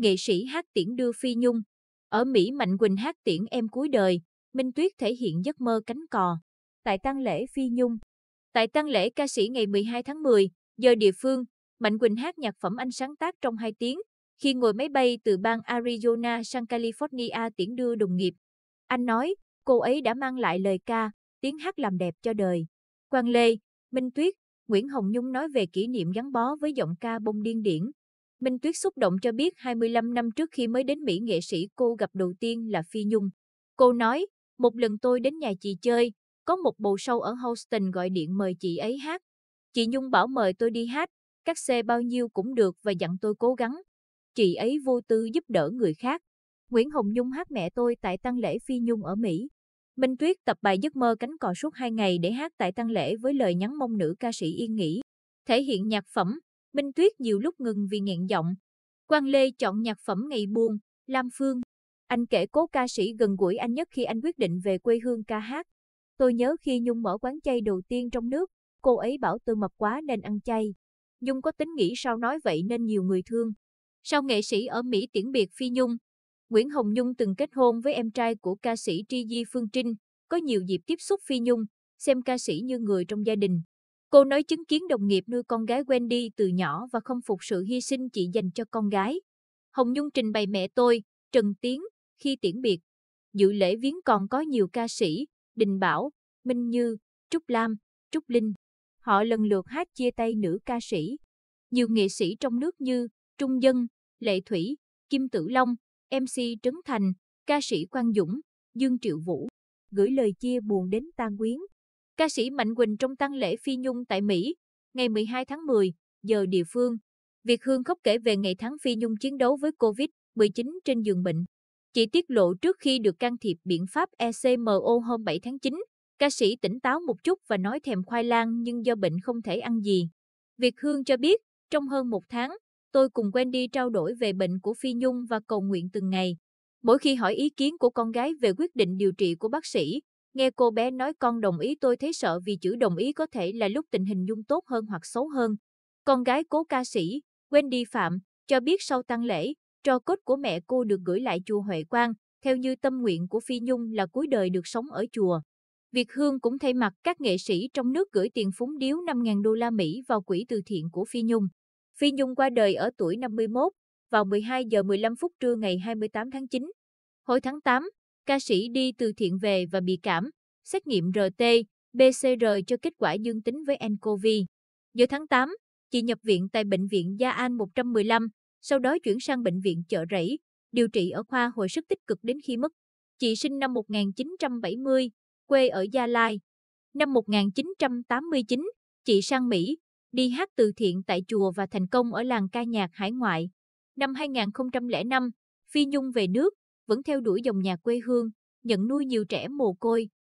nghệ sĩ hát tiễn đưa Phi Nhung. Ở Mỹ, Mạnh Quỳnh hát tiễn em cuối đời, Minh Tuyết thể hiện giấc mơ cánh cò. Tại tang lễ Phi Nhung. Tại tang lễ ca sĩ ngày 12 tháng 10, giờ địa phương, Mạnh Quỳnh hát nhạc phẩm anh sáng tác trong 2 tiếng, khi ngồi máy bay từ bang Arizona sang California tiễn đưa đồng nghiệp. Anh nói, cô ấy đã mang lại lời ca, tiếng hát làm đẹp cho đời. Quang Lê, Minh Tuyết, Nguyễn Hồng Nhung nói về kỷ niệm gắn bó với giọng ca bông điên điển. Minh Tuyết xúc động cho biết 25 năm trước khi mới đến Mỹ, nghệ sĩ cô gặp đầu tiên là Phi Nhung. Cô nói, một lần tôi đến nhà chị chơi, có một bầu show ở Houston gọi điện mời chị ấy hát. Chị Nhung bảo mời tôi đi hát, các xe bao nhiêu cũng được và dặn tôi cố gắng. Chị ấy vô tư giúp đỡ người khác. Nguyễn Hồng Nhung hát Mẹ Tôi tại tang lễ Phi Nhung ở Mỹ. Minh Tuyết tập bài Giấc Mơ Cánh Cò suốt 2 ngày để hát tại tang lễ với lời nhắn mong nữ ca sĩ yên nghỉ. Thể hiện nhạc phẩm, Minh Tuyết nhiều lúc ngừng vì nghẹn giọng. Quang Lê chọn nhạc phẩm Ngày Buồn, Lam Phương. Anh kể cố ca sĩ gần gũi anh nhất khi anh quyết định về quê hương ca hát. Tôi nhớ khi Nhung mở quán chay đầu tiên trong nước, cô ấy bảo tôi mập quá nên ăn chay. Nhung có tính nghĩ sao nói vậy nên nhiều người thương. Sau nghệ sĩ ở Mỹ tiễn biệt Phi Nhung, Nguyễn Hồng Nhung từng kết hôn với em trai của ca sĩ Tri Di Phương Trinh, có nhiều dịp tiếp xúc Phi Nhung, xem ca sĩ như người trong gia đình. Cô nói chứng kiến đồng nghiệp nuôi con gái Wendy từ nhỏ và không phục sự hy sinh chị dành cho con gái. Hồng Nhung trình bày Mẹ Tôi, Trần Tiến, khi tiễn biệt. Dự lễ viếng còn có nhiều ca sĩ, Đình Bảo, Minh Như, Trúc Lam, Trúc Linh. Họ lần lượt hát chia tay nữ ca sĩ. Nhiều nghệ sĩ trong nước như Trung Dân, Lệ Thủy, Kim Tử Long, MC Trấn Thành, ca sĩ Quang Dũng, Dương Triệu Vũ gửi lời chia buồn đến tang quyến. Ca sĩ Mạnh Quỳnh trong tang lễ Phi Nhung tại Mỹ, ngày 12 tháng 10, giờ địa phương. Việt Hương khóc kể về ngày tháng Phi Nhung chiến đấu với COVID-19 trên giường bệnh. Chị tiết lộ trước khi được can thiệp biện pháp ECMO hôm 7 tháng 9, ca sĩ tỉnh táo một chút và nói thèm khoai lang nhưng do bệnh không thể ăn gì. Việt Hương cho biết, trong hơn 1 tháng, tôi cùng Wendy trao đổi về bệnh của Phi Nhung và cầu nguyện từng ngày. Mỗi khi hỏi ý kiến của con gái về quyết định điều trị của bác sĩ, nghe cô bé nói con đồng ý tôi thấy sợ vì chữ đồng ý có thể là lúc tình hình Nhung tốt hơn hoặc xấu hơn. Con gái cố ca sĩ, Wendy Phạm, cho biết sau tang lễ, tro cốt của mẹ cô được gửi lại chùa Huệ Quang, theo như tâm nguyện của Phi Nhung là cuối đời được sống ở chùa. Việt Hương cũng thay mặt các nghệ sĩ trong nước gửi tiền phúng điếu 5.000 đô la Mỹ vào quỹ từ thiện của Phi Nhung. Phi Nhung qua đời ở tuổi 51, vào 12 giờ 15 phút trưa ngày 28 tháng 9. Hồi tháng 8, ca sĩ đi từ thiện về và bị cảm, xét nghiệm RT-PCR cho kết quả dương tính với nCoV. Giữa tháng 8, chị nhập viện tại Bệnh viện Gia An 115, sau đó chuyển sang Bệnh viện Chợ Rẫy, điều trị ở khoa hồi sức tích cực đến khi mất. Chị sinh năm 1970, quê ở Gia Lai. Năm 1989, chị sang Mỹ, đi hát từ thiện tại chùa và thành công ở làng ca nhạc hải ngoại. Năm 2005, Phi Nhung về nước, vẫn theo đuổi dòng nhạc quê hương, nhận nuôi nhiều trẻ mồ côi,